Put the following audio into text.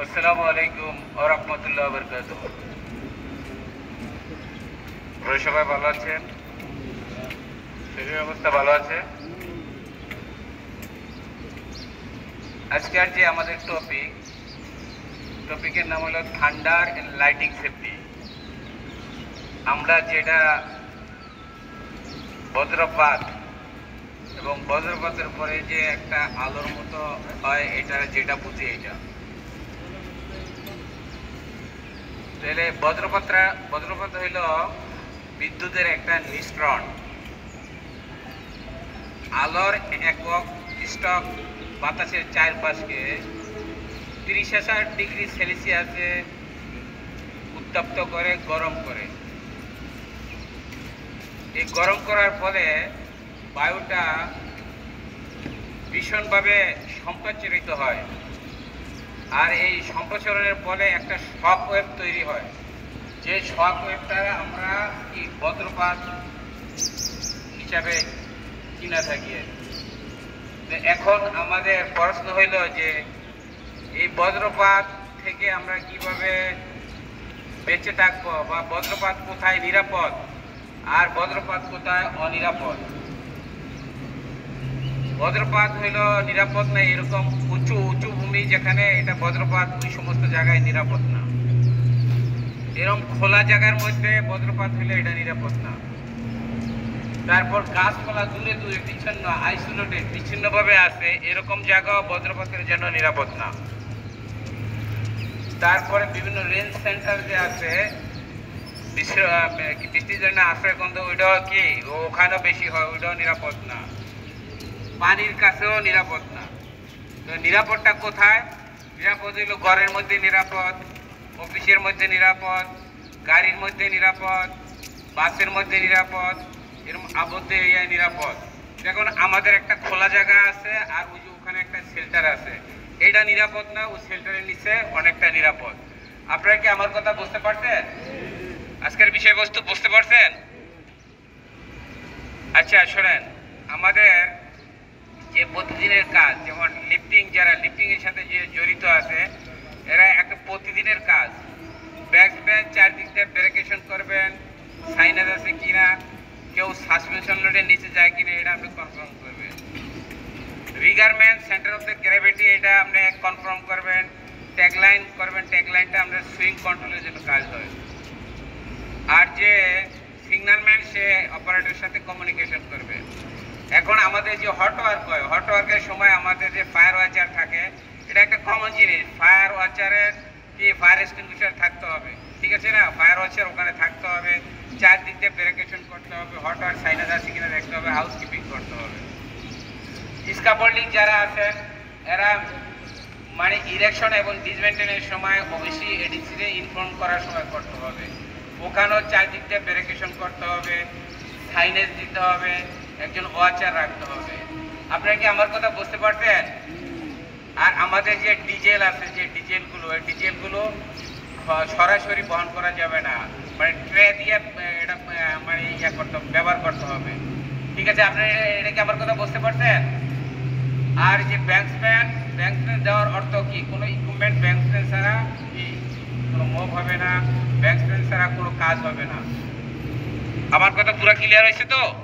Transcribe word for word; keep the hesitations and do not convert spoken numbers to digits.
अस्सलामु अलैकुम व रहमतुल्लाहि व बरकातुहू। সবাই ভালো আছেন? শরীর অবস্থা ভালো আছে? আজকের যে আমাদের টপিক টপিকের নাম হলো থান্ডার এন্ড লাইটিং সেফটি। আমরা যেটা বজ্রপাত এবং বজ্রপাতের পরে যে একটা আলোর মতো হয় এটা যেটা বুঝি এটা তাহলে বজ্রপাত বজ্রপাত হইল বিদ্যুতের একটা নিস্ত্রণ। আলোর একক স্টক বাতাসের চারপাশকে তিরিশ হাজার ডিগ্রি সেলসিয়াসে উত্তপ্ত করে গরম করে। এই গরম করার ফলে বায়ুটা ভীষণভাবে সম্প্রসারিত হয়, আর এই সম্প্রসারণের ফলে একটা শক ওয়েভ তৈরি হয়। যে শক ওয়েভটা আমরা এই বজ্রপাত হিসাবে চিনা থাকি। এখন আমাদের প্রশ্ন হইল যে এই বজ্রপাত থেকে আমরা কিভাবে বেঁচে থাকব, বা বজ্রপাত কোথায় নিরাপদ আর বজ্রপাত কোথায় অনিরাপদ। বজ্রপাত হইল নিরাপদ না এরকম উঁচু উঁচু ভূমি যেখানে এটা বজ্রপাত ওই সমস্ত জায়গায় নিরাপদ না, এরকম খোলা জায়গার মধ্যে বজ্রপাত হইলে এটা নিরাপদ না। তারপর গাছপালা দূরে দূরে বিচ্ছিন্ন আইসোলেটেড বিচ্ছিন্নভাবে আছে এরকম জায়গা বজ্রপাতের জন্য নিরাপদ না। তারপরে বিভিন্ন রেঞ্জ সেন্টার যে আছে বৃষ্টির জন্য আশ্রয় কেন্দ্র ওইটাও কি ওখানেও বেশি হয়, ওইটাও নিরাপদ না। পানির কাছেও নিরাপদ না। তো নিরাপদটা কোথায়? নিরাপদ হইল ঘরের মধ্যে নিরাপদ, অফিসের মধ্যে নিরাপদ, গাড়ির মধ্যে নিরাপদ, বাসের মধ্যে নিরাপদ, এরকম আবদ্ধ এরিয়ায় নিরাপদ। এখন আমাদের একটা খোলা জায়গা আছে আর ওই যে ওখানে একটা শেল্টার আছে, এটা নিরাপদ না, ওই শেল্টারের নিচে অনেকটা নিরাপদ। আপনারা কি আমার কথা বুঝতে পারছেন? আজকের বিষয়বস্তু বুঝতে পারছেন? আচ্ছা শোনেন, আমাদের যে প্রতিদিনের কাজ যেমন লিফটিং, যারা লিফটিংয়ের সাথে যে জড়িত আছে এরা একটা প্রতিদিনের কাজ। ব্যাক ব্যাক চারদিকটা ব্যারিকেশন করবেন, সাইনাজ আছে কিনা, কেউ সাসপেনশন লোডের নিচে যায় কিনা এটা আপনি কনফার্ম করবেন। রিগারম্যান সেন্টার অফ দ্য গ্র্যাভিটি এটা আপনি কনফার্ম করবেন। ট্যাগলাইন করবেন, ট্যাগলাইনটা আমাদের সুইং কন্ট্রোলের জন্য কাজ হয়। আর যে সিগন্যালম্যান সে অপারেটরের সাথে কমিউনিকেশন করবে। এখন আমাদের যে হট ওয়ার্ক হয়, হট ওয়ার্কের সময় আমাদের যে ফায়ার ওয়াচার থাকে এটা একটা কমন জিনিস। ফায়ার ওয়াচারের কি ফায়ার এক্সটিংগুইশার থাকতে হবে, ঠিক আছে না? ফায়ার ওয়াচার ওখানে থাকতে হবে, চারদিক দিয়ে ব্যারিকেশন করতে হবে, হট ওয়ার্ক সাইনাজ আছে কিনা দেখতে হবে, হাউস কিপিং করতে হবে। স্কাফোল্ডিং যারা আছেন এরা মানে ইরেকশন এবং ডিসমেন্টেনের সময় অবশ্যই এডিসিতে ইনফর্ম করার সময় করতে হবে। ওখানেও চারদিক দিয়ে ব্যারিকেশন করতে হবে, সাইনেজ দিতে হবে, একজন ওয়াচার রাখতে হবে। আপনারা কি আমার কথা বুঝতে পারছেন? আর আমাদের যে ডিজেল আছে, যে ডিজেলগুলো এই ডিজেলগুলো সরাসরি বহন করা যাবে না, মানে ট্রে দিয়ে এটা মানে ইয়া করতে হবে, ব্যবহার করতে হবে, ঠিক আছে? আপনারা এটা কি আমার কথা বুঝতে পারছেন? আর যে ব্যাংকসম্যান, ব্যাংকসম্যান দেওয়ার অর্থ কি? কোনো ইকুইপমেন্ট ব্যাংকসম্যান ছাড়া কি কোনো মুভ হবে না, ব্যাংকসম্যান ছাড়া কোনো কাজ হবে না। আমার কথা পুরো ক্লিয়ার হয়েছে তো?